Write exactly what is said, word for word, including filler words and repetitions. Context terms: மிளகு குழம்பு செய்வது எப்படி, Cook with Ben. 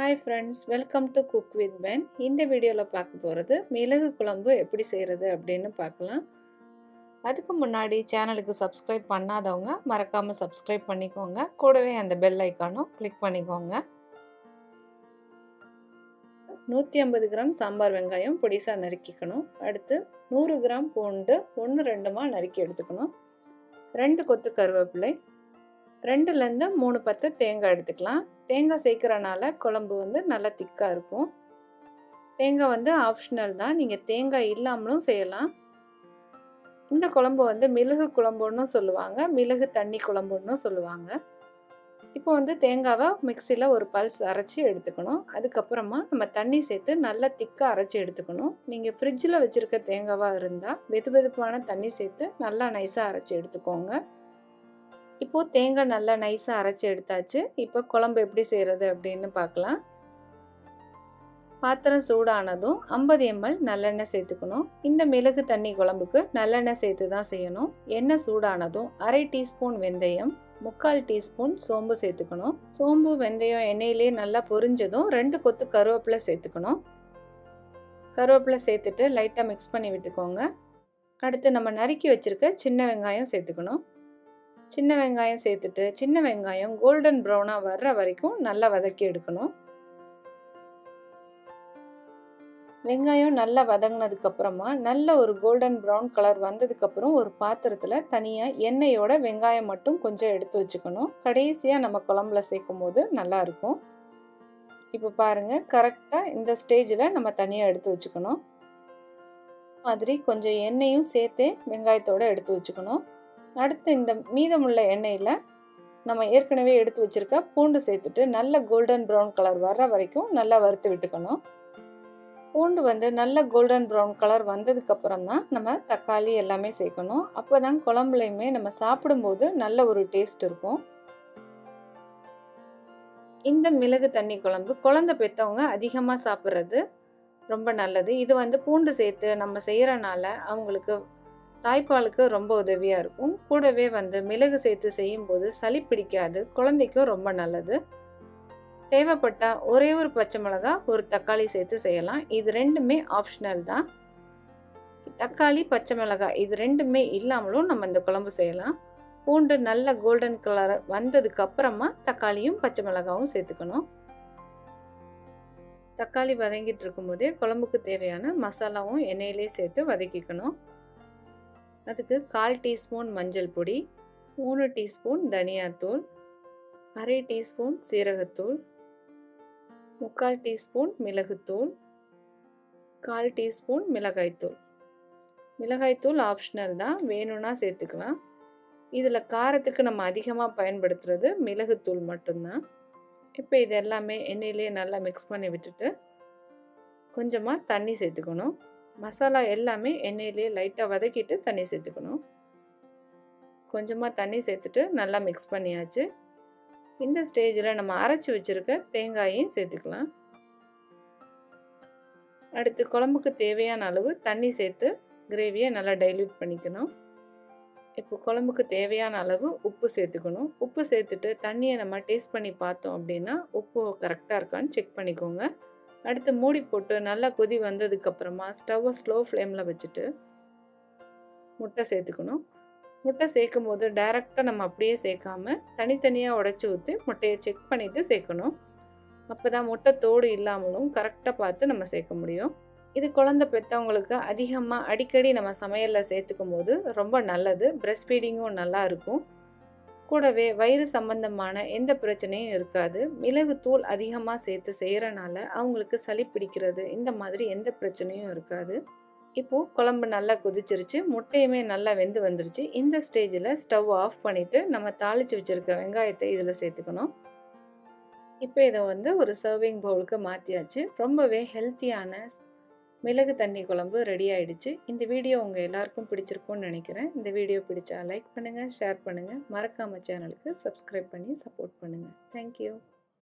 Hi friends, welcome to Cook with Ben. இந்த வீடியோல பார்க்க போறது மிளகு குழம்பு எப்படி செய்யறது அப்படினு பார்க்கலாம். அதுக்கு முன்னாடி சேனலுக்கு subscribe பண்ணாதவங்க மறக்காம subscribe பண்ணிக்கோங்க. கூடவே அந்த bell ஐகானும் click பண்ணிக்கோங்க. நூற்று ஐம்பது கிராம் சாம்பார் வெங்காயம் பொடிசா நறுக்கிக்கணும். அடுத்து நூறு கிராம் பூண்டு ஒன்று ரெண்டு மா நறுக்கி எடுத்துக்கணும். ரெண்டு கொத்து கருவேப்பிலை ரெண்டுல இருந்து மூணு பத்து தேங்காய் எடுத்துக்கலாம். தேங்காய் சேர்க்கறனால குழம்பு வந்து நல்லா திக்கா இருக்கும். தேங்காய் வந்து ஆப்ஷனல் தான், நீங்க தேங்காய் இல்லாமலும் செய்யலாம். இந்த குழம்பு வந்து மிளகு குழம்புன்னு சொல்லுவாங்க, மிளகு தண்ணி குழம்புன்னு சொல்லுவாங்க. இப்போ வந்து தேங்காவை மிக்ஸில ஒரு பல்ஸ் அரைச்சி எடுத்துக்கணும். அதுக்கப்புறமா நம்ம தண்ணி சேர்த்து நல்லா திக்கா அரைச்சி எடுத்துக்கணும். நீங்க ஃப்ரிட்ஜில் வச்சிருக்க தேங்காவா இருந்தா வெது வெதுப்பான தண்ணி சேர்த்து நல்லா நைஸா அரைச்சி எடுத்துக்கோங்க. இப்போ தேங்காய் நல்லா நைஸாக அரைச்சி எடுத்தாச்சு. இப்போ குழம்பு எப்படி செய்கிறது அப்படின்னு பார்க்கலாம். பாத்திரம் சூடானதும் ஐம்பது எம்எல் நல்லெண்ணெய் சேர்த்துக்கணும். இந்த மிளகு தண்ணி குழம்புக்கு நல்லெண்ணெய் சேர்த்து தான் செய்யணும். எண்ணெய் சூடானதும் அரை டீஸ்பூன் வெந்தயம் முக்கால் டீஸ்பூன் சோம்பு சேர்த்துக்கணும். சோம்பு வெந்தயம் எண்ணெயிலே நல்லா பொரிஞ்சதும் ரெண்டு கொத்து கருவேப்பிலை சேர்த்துக்கணும். கருவேப்பிலை சேர்த்துட்டு லைட்டாக மிக்ஸ் பண்ணி விட்டுக்கோங்க. அடுத்து நம்ம நறுக்கி வச்சுருக்க சின்ன வெங்காயம் சேர்த்துக்கணும். சின்ன வெங்காயம் சேர்த்துட்டு சின்ன வெங்காயம் கோல்டன் ப்ரௌனாக வர்ற வரைக்கும் நல்லா வதக்கி எடுக்கணும். வெங்காயம் நல்லா வதங்கினதுக்கப்புறமா நல்ல ஒரு கோல்டன் ப்ரௌன் கலர் வந்ததுக்கப்புறம் ஒரு பாத்திரத்தில் தனியாக எண்ணெயோட வெங்காயம் மட்டும் கொஞ்சம் எடுத்து வச்சுக்கணும். கடைசியாக நம்ம குழம்புல சேர்க்கும் போது நல்லாயிருக்கும். இப்போ பாருங்கள், கரெக்டாக இந்த ஸ்டேஜில் நம்ம தனியாக எடுத்து வச்சுக்கணும். மாதிரி கொஞ்சம் எண்ணெயும் சேர்த்தே வெங்காயத்தோடு எடுத்து வச்சுக்கணும். அடுத்து இந்த மீதமுள்ள எண்ணெயில் நம்ம ஏற்கனவே எடுத்து வச்சுருக்க பூண்டு சேர்த்துட்டு நல்ல கோல்டன் ப்ரௌன் கலர் வர்ற வரைக்கும் நல்லா வறுத்து விட்டுக்கணும். பூண்டு வந்து நல்ல கோல்டன் ப்ரௌன் கலர் வந்ததுக்கப்புறம் தான் நம்ம தக்காளி எல்லாமே சேர்க்கணும். அப்போ தான் குழம்புலையுமே நம்ம சாப்பிடும்போது நல்ல ஒரு டேஸ்ட் இருக்கும். இந்த மிளகு தண்ணி குழம்பு குழந்தை பெற்றவங்க அதிகமாக சாப்பிட்றது ரொம்ப நல்லது. இது வந்து பூண்டு சேர்த்து நம்ம செய்கிறனால அவங்களுக்கு தாய்ப்பாலுக்கு ரொம்ப உதவியாக இருக்கும். கூடவே வந்து மிளகு சேர்த்து செய்யும்போது சளி பிடிக்காது, குழந்தைக்கும் ரொம்ப நல்லது. தேவைப்பட்டால் ஒரே ஒரு பச்சை மிளகா ஒரு தக்காளி சேர்த்து செய்யலாம். இது ரெண்டுமே ஆப்ஷனல் தான். தக்காளி பச்சை மிளகா இது ரெண்டுமே இல்லாமலும் நம்ம இந்த குழம்பு செய்யலாம். பூண்டு நல்ல கோல்டன் கலர் வந்ததுக்கு அப்புறமா தக்காளியும் பச்சை மிளகாவும் சேர்த்துக்கணும். தக்காளி வதங்கிட்டு இருக்கும்போதே குழம்புக்கு தேவையான மசாலாவும் எண்ணெயிலே சேர்த்து வதக்கிக்கணும். அதுக்கு கால் டீஸ்பூன் மஞ்சள் பொடி, மூணு டீஸ்பூன் தனியாத்தூள், அரை டீஸ்பூன் சீரகத்தூள், முக்கால் டீஸ்பூன் மிளகுத்தூள், கால் டீஸ்பூன் மிளகாய்த்தூள். மிளகாய்த்தூள் ஆப்ஷனல் தான், வேணும்னா சேர்த்துக்கலாம். இதில் காரத்துக்கு நம்ம அதிகமாக பயன்படுத்துறது மிளகுத்தூள் மட்டும்தான். இப்போ இது எல்லாமே எண்ணெயிலே நல்லா மிக்ஸ் பண்ணி விட்டுட்டு கொஞ்சமாக தண்ணி சேர்த்துக்கணும். மசாலா எல்லாமே எண்ணெயிலே லைட்டாக வதக்கிட்டு தண்ணி சேர்த்துக்கணும். கொஞ்சமாக தண்ணி சேர்த்துட்டு நல்லா மிக்ஸ் பண்ணியாச்சு. இந்த ஸ்டேஜில் நம்ம அரைச்சி வச்சுருக்க தேங்காயையும் சேர்த்துக்கலாம். அடுத்து குழம்புக்கு தேவையான அளவு தண்ணி சேர்த்து கிரேவியை நல்லா டைல்யூட் பண்ணிக்கணும். இப்போ குழம்புக்கு தேவையான அளவு உப்பு சேர்த்துக்கணும். உப்பு சேர்த்துட்டு தண்ணியை நம்ம டேஸ்ட் பண்ணி பார்த்தோம் அப்படின்னா உப்பு கரெக்டாக இருக்கான்னு செக் பண்ணிக்கோங்க. அடுத்து மூடி போட்டு நல்லா கொதி வந்ததுக்கப்புறமா ஸ்டவ்வை ஸ்லோ ஃப்ளேமில் வச்சுட்டு முட்டை சேர்த்துக்கணும். முட்டை சேர்க்கும் போது டைரெக்டாக நம்ம அப்படியே சேர்க்காமல் தனித்தனியாக உடச்சி ஊற்றி முட்டையை செக் பண்ணிவிட்டு சேர்க்கணும். அப்போ தான் முட்டை தோடு இல்லாமலும் கரெக்டாக பார்த்து நம்ம சேர்க்க முடியும். இது குழந்தை பெற்றவங்களுக்கு அதிகமாக அடிக்கடி நம்ம சமையலில் சேர்த்துக்கும் போது ரொம்ப நல்லது. பிரெஸ்ட் ஃபீடிங்கும் நல்லா இருக்கும். கூடவே வயிறு சம்பந்தமான எந்த பிரச்சனையும் இருக்காது. மிளகு தூள் அதிகமாக சேர்த்து செய்கிறனால அவங்களுக்கு சளி பிடிக்கிறது இந்த மாதிரி எந்த பிரச்சனையும் இருக்காது. இப்போது குழம்பு நல்லா கொதிச்சிருச்சு, முட்டையுமே நல்லா வெந்து வந்துருச்சு. இந்த ஸ்டேஜில் ஸ்டவ் ஆஃப் பண்ணிவிட்டு நம்ம தாளித்து வச்சுருக்க வெங்காயத்தை இதில் சேர்த்துக்கணும். இப்போ இதை வந்து ஒரு சர்விங் பவுலுக்கு மாற்றியாச்சு. ரொம்பவே ஹெல்த்தியான மிளகு தண்ணி குழம்பு ரெடி ஆகிடுச்சு. இந்த வீடியோ உங்கள் எல்லாருக்கும் பிடிச்சிருக்கும்னு நினைக்கிறேன். இந்த வீடியோ பிடிச்சா லைக் பண்ணுங்கள், ஷேர் பண்ணுங்கள், மறக்காம சேனலுக்கு சப்ஸ்கிரைப் பண்ணி சப்போர்ட் பண்ணுங்கள். தேங்க்யூ.